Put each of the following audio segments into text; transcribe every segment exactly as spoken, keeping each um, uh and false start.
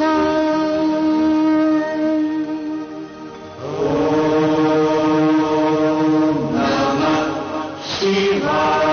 Om Namah Shivaya.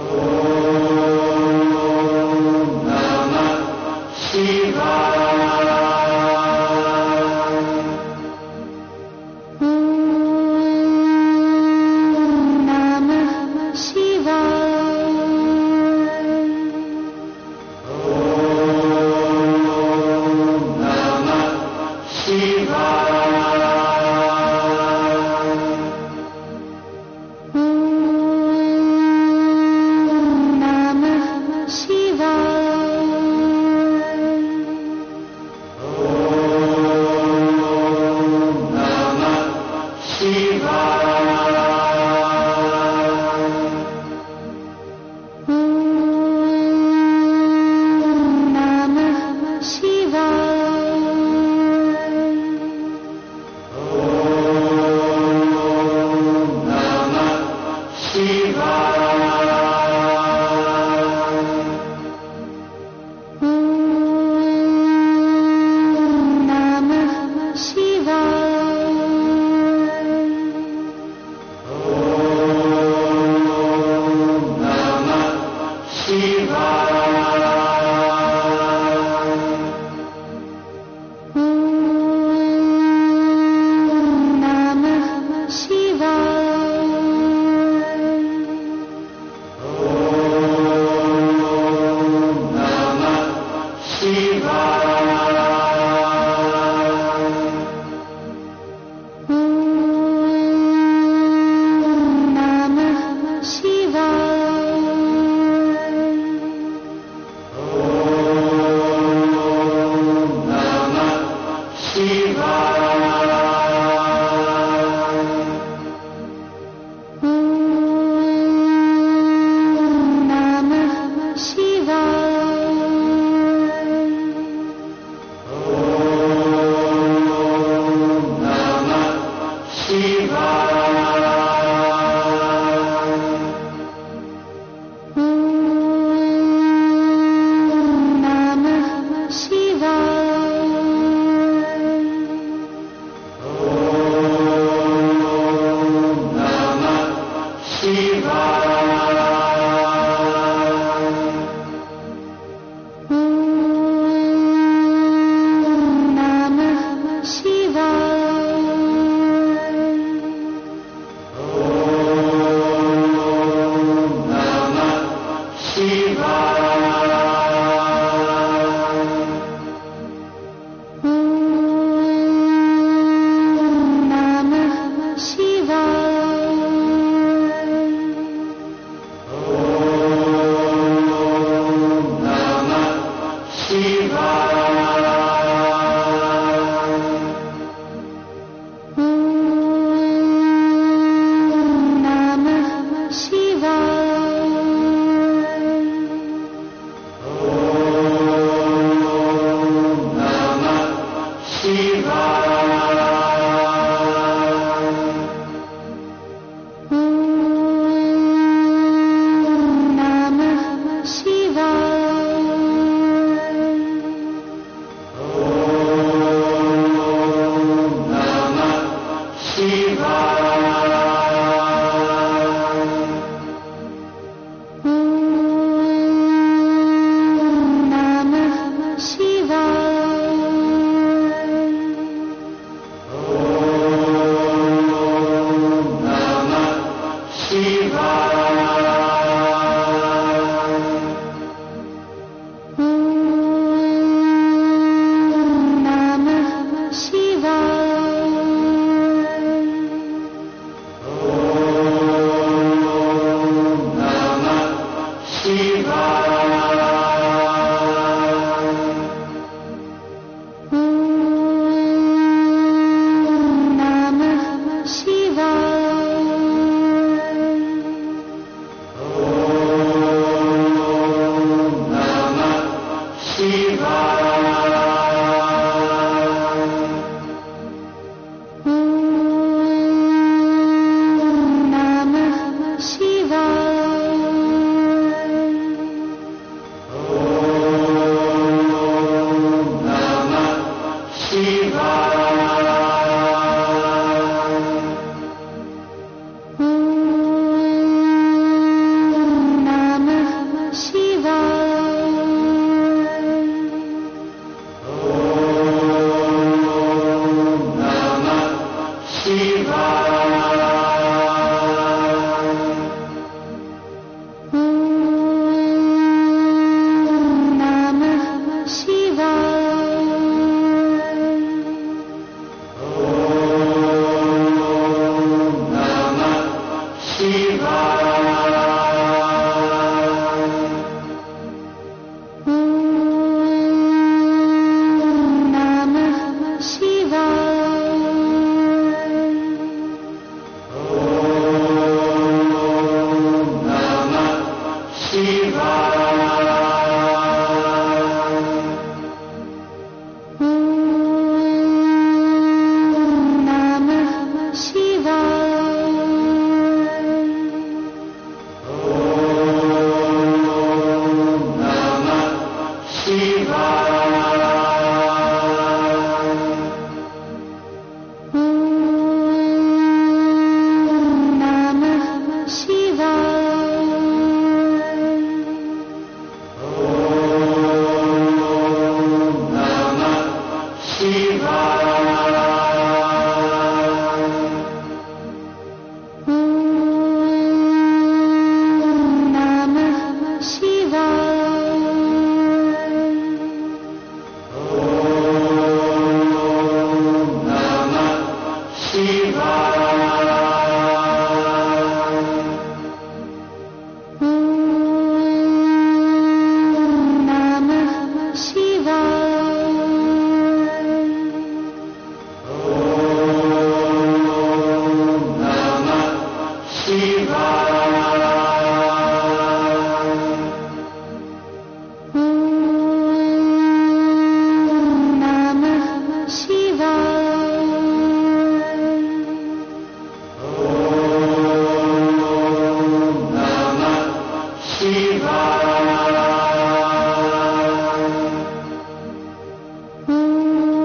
Oh. Shiva.